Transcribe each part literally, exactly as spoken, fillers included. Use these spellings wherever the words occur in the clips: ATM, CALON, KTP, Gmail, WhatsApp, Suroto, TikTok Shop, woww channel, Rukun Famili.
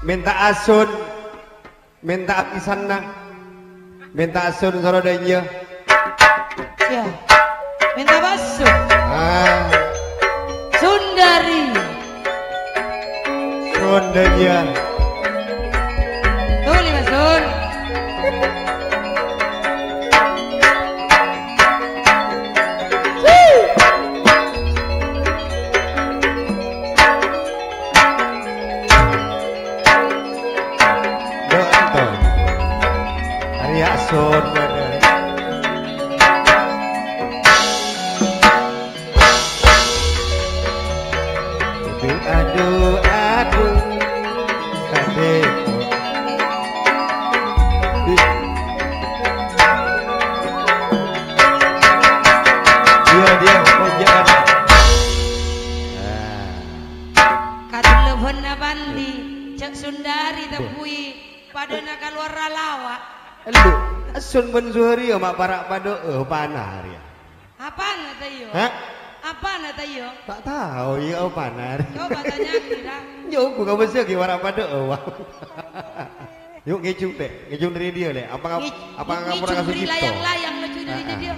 Minta asun, minta apisan nak, minta asun sorodanya. Ya, minta basuh. Ah. Sundari. Sundanya. Tuh lima sun. Para pada eh panar ya. Apa nata yo? Hah? Apa nata yo? Tak tahu ya panar. Yo katanya tidak. Yo bukan besar ki para pada eh. Yuk ngejung teh, ngejung dari dia le. Apa apa kamu pernah kasih cipto? Layang-layang lucu dari dia.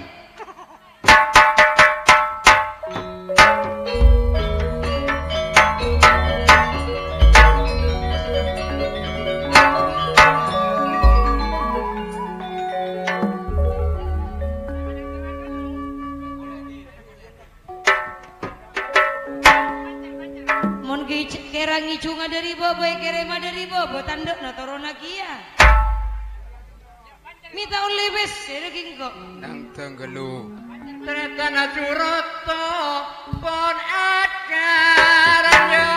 Ngicunga dari bobo, kerema dari bobo, tanduk na torona kia. Mita ulibes, sedikit kok. Nang tenggelu. Ternyata najuroto pon acaranya.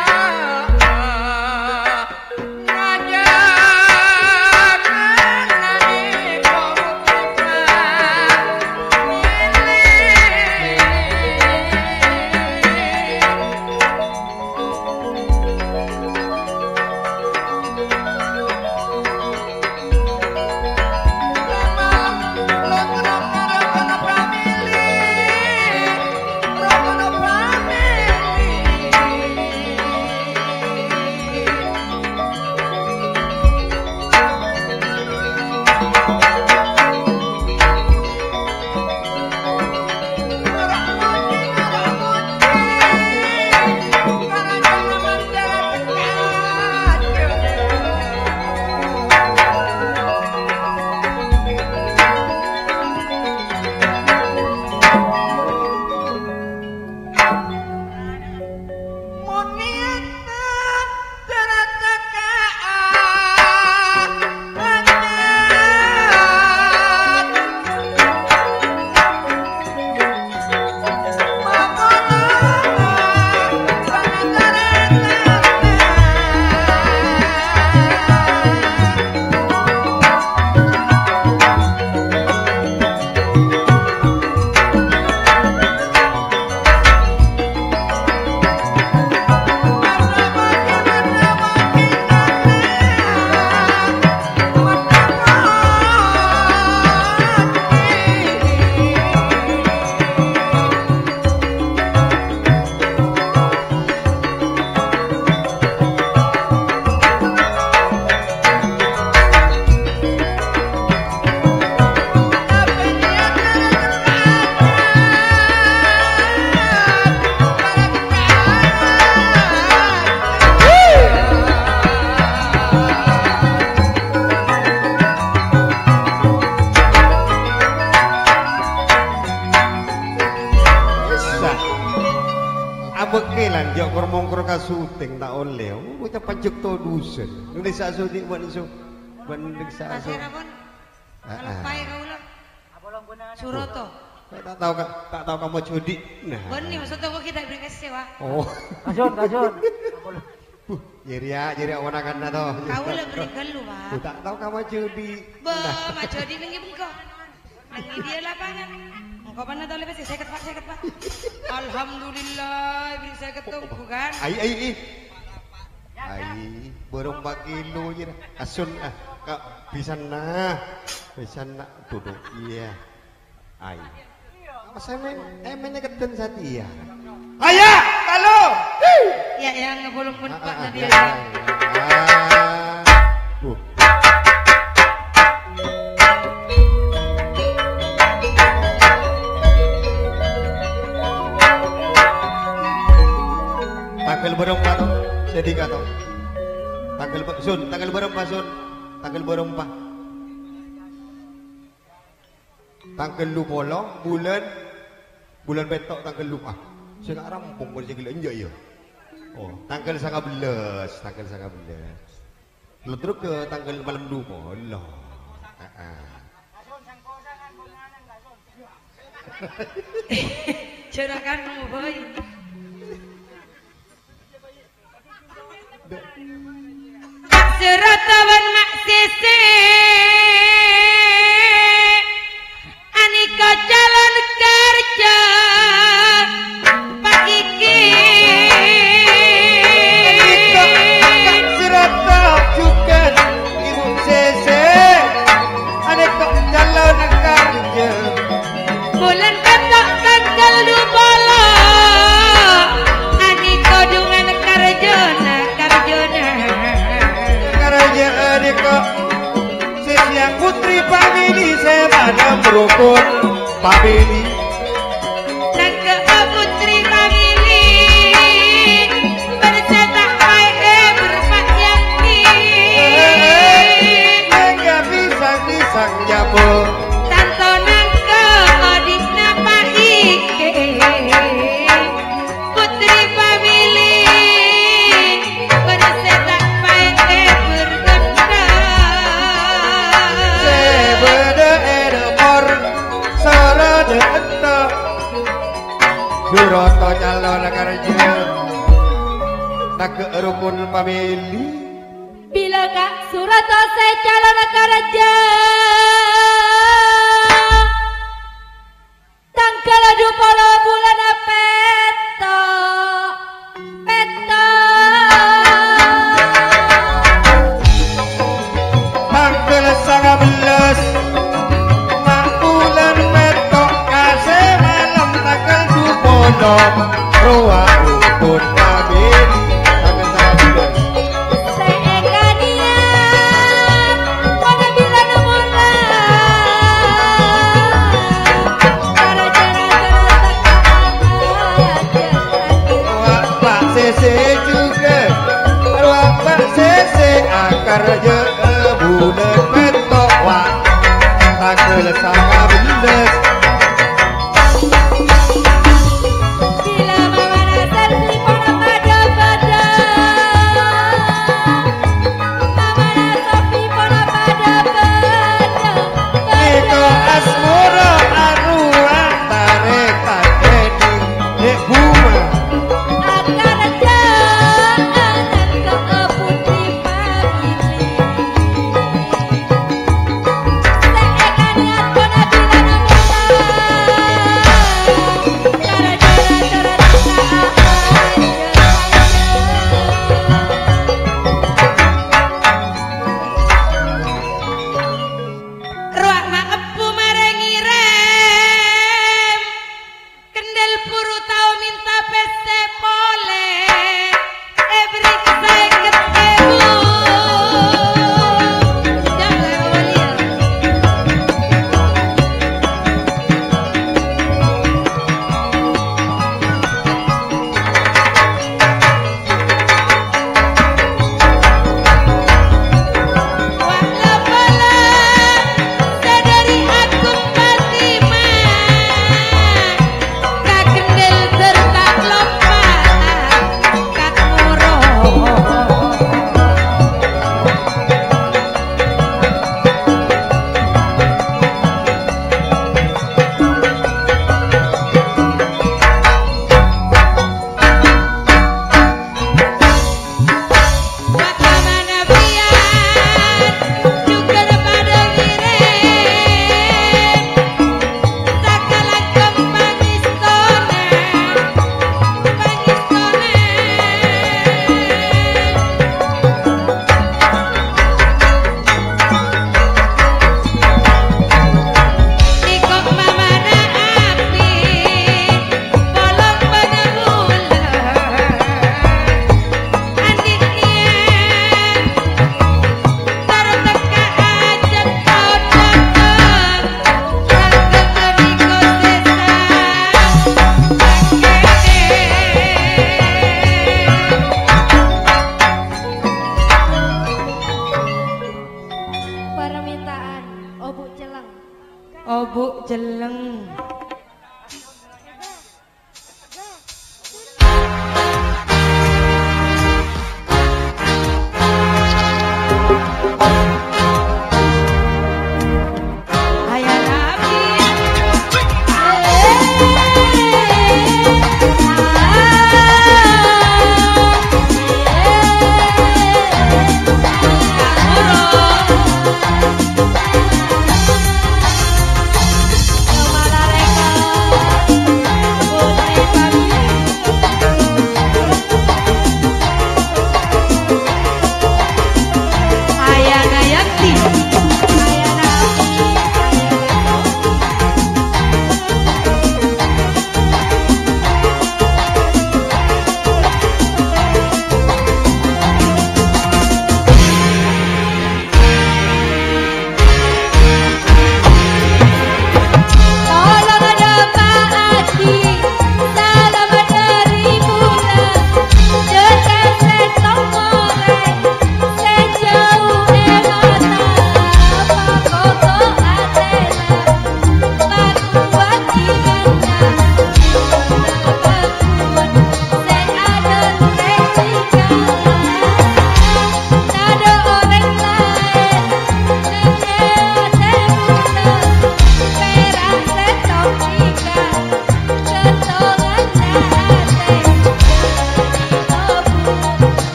Suting tak oleh, aku tak pajak tau dusun. Nulis asal di buat isu, buat nulis asal. Pasir apa? Kalau pay kau lah. Suroto. Tak tahu tak tak tahu kamu cudi. Beni maksud aku kita beri kasih wah. Oh, kasut kasut. Jeria jeria orang kan atau? Kau lah beri galu wah. Tak tahu kamu cudi. Bah, macam cudi nengi bengkok. Nengi dia lapangan. Kau pernah tahu lepas saya ketuk saya ketuk. Alhamdulillah beri saya ketuk bukan. Ayi ayi ayi. Ayi borong bakilo je lah. Asun ah kau bisa nak bisa nak duduk iya. Ayi. Apa saya main? Saya mainnya ketuk satu iya. Ayah kalau. ya yang ngebulung pun Pak tadi ya. Tanggal borong Pak jadi katong. Tanggal Pak Sun, tanggal borong Pak Sun, tanggal borong Pak. Tanggal lu polong bulan bulan betok tanggal lupa. Saya tak rampung boleh segala enjak ya. Oh, tanggal sangat belas, tanggal sangat belas. Lalu terus ke tanggal malam lupa. Allah. Cerakan kamu boy. Surat awan maksisi Aniko calon kerja Pak Iki Aniko sirotop juga Ibu Cece Aniko calon kerja bulan ketok tanggal dua puluh Aniko dengan kerjona kerjona kerja Aniko Sesiang putri pamili saya pada merukut pamili Suroto calon kerja tak rukun pamili bila Kak Suroto saya calon kerja tanggal dua puluh bulan petok petok tanggal sembilan belas Dom roa rukun pamili tanggal sembilan belas seega diam pada bila mula cara cara terus Pak Sese juga roa Pak Sese akar je bulan petok wa tanggal sembilan belas Terima kasih.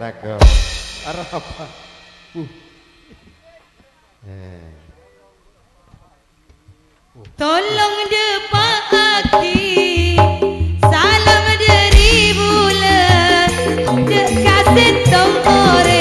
seragam. Arah apa? Uh. Eh. Uh. Tolong depan aki, salam dari bulan dekat setong ore.